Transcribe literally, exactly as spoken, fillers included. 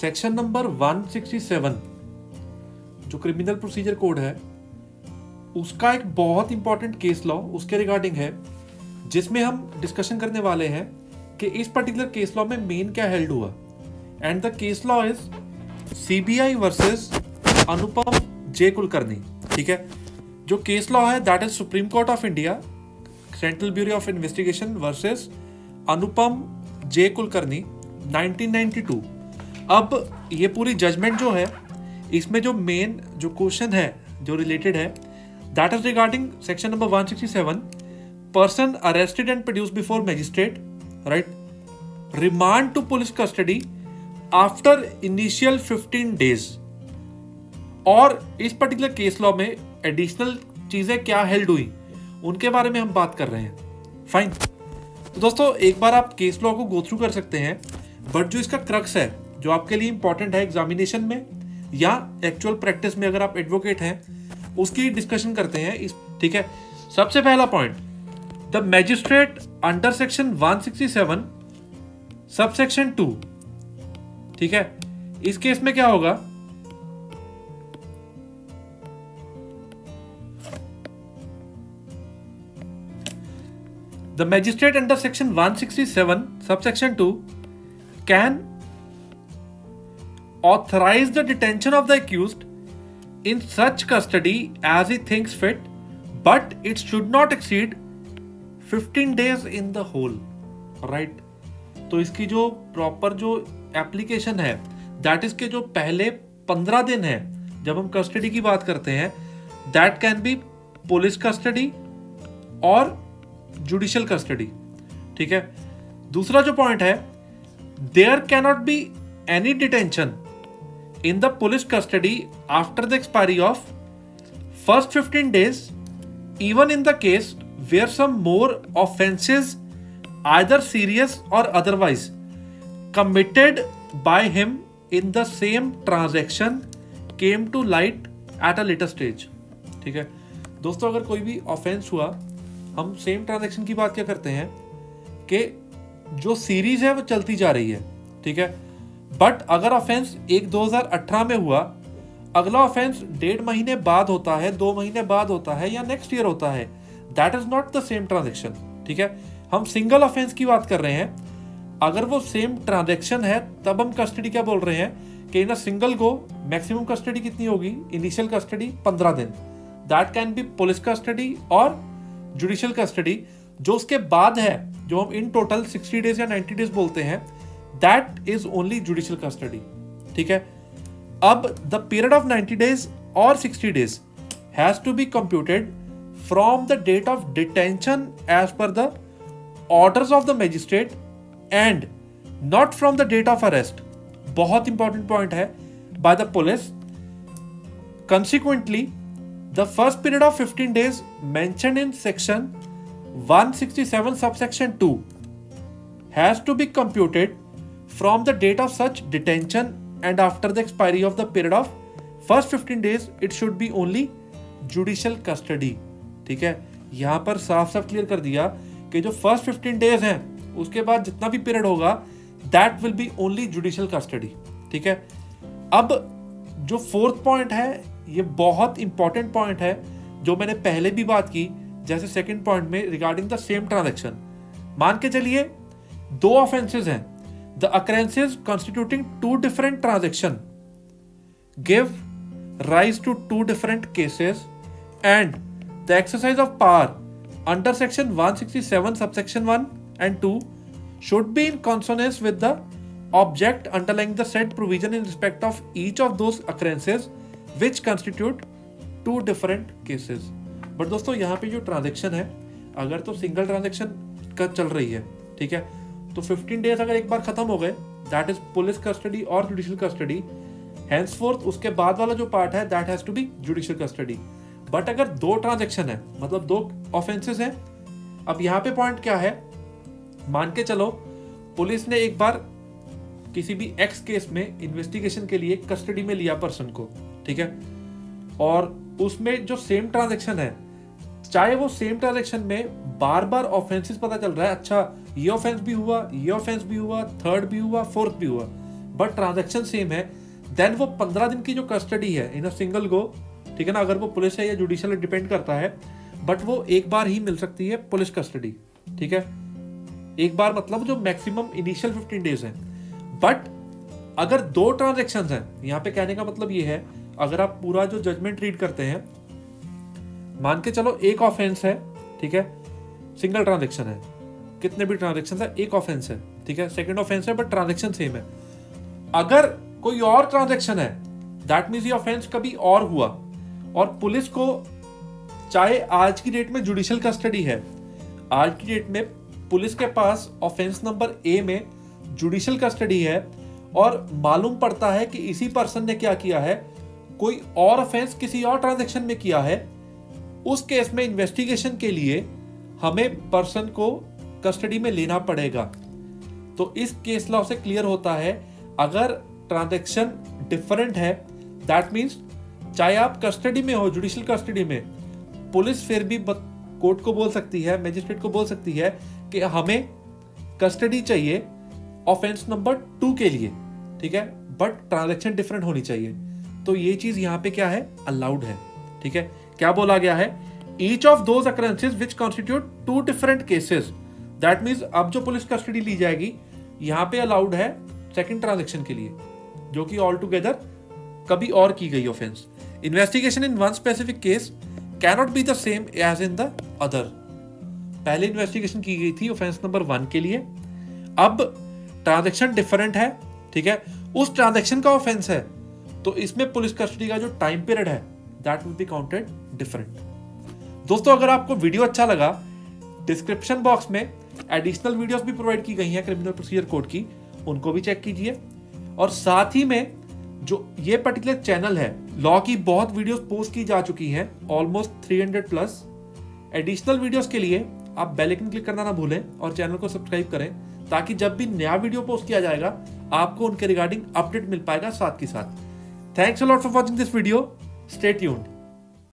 Section number एक सौ सरसठ जो क्रिमिनल प्रोसीजर कोड है उसका एक बहुत इंपॉर्टेंट केस लॉ उसके रिगार्डिंग है, जिसमें हम डिस्कशन करने वाले हैं कि इस पर्टिकुलर केस लॉ में मेन क्या हेल्ड हुआ। And the case law is CBI versus Anupam जय कुलकर्णी। ठीक है, जो केस लॉ है that is supreme court of India central bureau of investigation versus Anupam जय कुलकर्णी नाइनटीन नाइंटी टू। अब ये पूरी जजमेंट जो है इसमें जो मेन जो क्वेश्चन है जो रिलेटेड है that is regarding section number one sixty seven, person arrested and produce before magistrate right remand to police custody after initial fifteen days. और इस पर्टिकुलर केस लॉ में एडिशनल चीजें क्या हेल्ड हुई उनके बारे में हम बात कर रहे हैं। फाइन, तो दोस्तों एक बार आप केस लॉ को गो थ्रू कर सकते हैं, बट जो इसका क्रक्स है जो आपके लिए इंपॉर्टेंट है एग्जामिनेशन में या एक्चुअल प्रैक्टिस में अगर आप एडवोकेट हैं उसकी डिस्कशन करते हैं इस। ठीक है, सबसे पहला point, the magistrate under section one sixty seven sub section two. ठीक है, इस केस में क्या होगा, the magistrate under section one sixty seven sub section two can authorize the detention of the accused in such custody as he thinks fit, but it should not exceed fifteen days in the whole, right? तो इसकी जो proper जो application है that इसके जो पहले पंद्रह दिन है जब हम कस्टडी की बात करते हैं that can be police custody और जुडिशियल कस्टडी। ठीक है, दूसरा जो पॉइंट है, there cannot be any detention in the police custody after the expiry of first fifteen days, even in the case where some more offences, either serious or otherwise, committed by him in the same transaction came to light at a later stage. ठीक है दोस्तों, अगर कोई भी offense हुआ, हम same transaction की बात क्या करते हैं कि जो series है वो चलती जा रही है। ठीक है, बट अगर ऑफेंस एक दो हज़ार अठारह में हुआ, अगला ऑफेंस डेढ़ महीने बाद होता है, दो महीने बाद होता है या नेक्स्ट ईयर होता है, that is not the same transaction. ठीक है, हम सिंगल ऑफेंस की बात कर रहे हैं, अगर वो सेम ट्रांजेक्शन है तब हम कस्टडी क्या बोल रहे हैं कि in a single go maximum custody कितनी होगी, इनिशियल कस्टडी पंद्रह दिन, that can be police custody और जुडिशियल कस्टडी। जो उसके बाद है जो हम इन टोटल सिक्सटी डेज या नाइन्टी डेज बोलते हैं That is only judicial custody. ठीक है, अब the period of ninety days or sixty days has to be computed from the date of detention as per the orders of the magistrate and not from the date of arrest. बहुत important point है by the police. Consequently, the first period of fifteen days mentioned in section one sixty-seven subsection two has to be computed from the date of such detention and after the expiry of the period of first fifteen days it should be only judicial custody. ठीक है, यहाँ पर साफ साफ clear कर दिया कि जो फर्स्ट fifteen days हैं उसके बाद जितना भी पीरियड होगा that will be only judicial custody. ठीक है, अब जो फोर्थ पॉइंट है ये बहुत इंपॉर्टेंट पॉइंट है जो मैंने पहले भी बात की, जैसे सेकेंड पॉइंट में रिगार्डिंग द सेम ट्रांजेक्शन। मान के चलिए दो ऑफेंसेज हैं, the occurrences constituting two different transaction give rise to two different cases and the exercise of power under section one sixty-seven subsection one and two should be in consonance with the object underlying the said provision in respect of each of those occurrences which constitute two different cases. but दोस्तों यहाँ पे जो transaction है अगर तो single transaction का चल रही है, ठीक है, तो fifteen डेज अगर एक बार खत्म हो गए दैट इज पुलिस कस्टडी और जुडिशियल कस्टडी, हैंसफोर्थ उसके बाद वाला जो पार्ट है that has to be judicial custody. But अगर दो ट्रांजैक्शन है मतलब दो ऑफेंसेस हैं, अब यहाँ पे पॉइंट क्या है, मान के चलो पुलिस ने एक बार किसी भी एक्स केस में इन्वेस्टिगेशन के लिए कस्टडी में लिया पर्सन को, ठीक है, और उसमें जो सेम ट्रांजेक्शन है चाहे वो सेम ट्रांजेक्शन में बार बार ऑफेंसेस पता चल रहा है, अच्छा ये ऑफेंस भी हुआ, ये ऑफेंस भी हुआ, थर्ड भी हुआ, फोर्थ भी हुआ, बट ट्रांजेक्शन सेम है, देन वो पंद्रह दिन की जो कस्टडी है इन अ सिंगल गो, ठीक है ना, अगर वो पुलिस है या जुडिशियल डिपेंड करता है, बट वो एक बार ही मिल सकती है पुलिस कस्टडी, ठीक है, एक बार, मतलब जो मैक्सिमम इनिशियल फिफ्टीन डेज है। बट अगर दो ट्रांजेक्शन्स हैं, यहाँ पे कहने का मतलब ये है, अगर आप पूरा जो जजमेंट रीड करते हैं, मान के चलो एक ऑफेंस है, ठीक है, सिंगल ट्रांजेक्शन है, कितने भी ट्रांजेक्शन है एक ऑफेंस है, ठीक है, सेकंड ऑफेंस है बट ट्रांजेक्शन सेम है। अगर कोई और ट्रांजेक्शन है, दैट मीन्स ये ऑफेंस कभी और हुआ, और पुलिस को चाहे आज की डेट में जुडिशियल कस्टडी है, आज की डेट में पुलिस के पास ऑफेंस नंबर ए में जुडिशियल कस्टडी है, और मालूम पड़ता है कि इसी पर्सन ने क्या किया है, कोई और ऑफेंस किसी और ट्रांजेक्शन में किया है, उस केस में इन्वेस्टिगेशन के लिए हमें पर्सन को कस्टडी में लेना पड़ेगा। तो इस केस लॉ से क्लियर होता है, अगर ट्रांजेक्शन डिफरेंट है, दैट मीन्स चाहे आप कस्टडी में हो, जुडिशियल कस्टडी में, पुलिस फिर भी कोर्ट को बोल सकती है, मजिस्ट्रेट को बोल सकती है कि हमें कस्टडी चाहिए ऑफेंस नंबर टू के लिए, ठीक है, बट ट्रांजेक्शन डिफरेंट होनी चाहिए। तो ये चीज यहाँ पे क्या है, अलाउड है, ठीक है। क्या बोला गया है, each of those occurrences which constitute two different cases, that means अब जो पुलिस कस्टडी ली जाएगी यहाँ पे अलाउड है सेकंड ट्रांजेक्शन के लिए, जो कि ऑल टुगेदर कभी और की गई offence. Investigation in one specific case cannot be the same as in the other. पहले इन्वेस्टिगेशन की गई थी ऑफेंस नंबर वन के लिए, अब ट्रांजेक्शन डिफरेंट है, ठीक है, उस ट्रांजेक्शन का ऑफेंस है, तो इसमें पुलिस कस्टडी का जो टाइम पीरियड है that will be counted different. दोस्तों, अगर आपको वीडियो अच्छा लगा, डिस्क्रिप्शन बॉक्स में एडिशनल वीडियोस भी प्रोवाइड की गई हैं क्रिमिनल प्रोसीजर कोड की, उनको भी चेक कीजिए, और साथ ही में जो ये पर्टिकुलर चैनल है, लॉ की बहुत वीडियोस पोस्ट की जा चुकी हैं, ऑलमोस्ट तीन सौ प्लस। एडिशनल वीडियोस के लिए आप बेल आइकन क्लिक करना ना भूलें और चैनल को सब्सक्राइब करें, ताकि जब भी नया वीडियो पोस्ट किया जाएगा आपको उनके रिगार्डिंग अपडेट मिल पाएगा साथ के साथ। Thanks a lot for watching this video, stay tuned.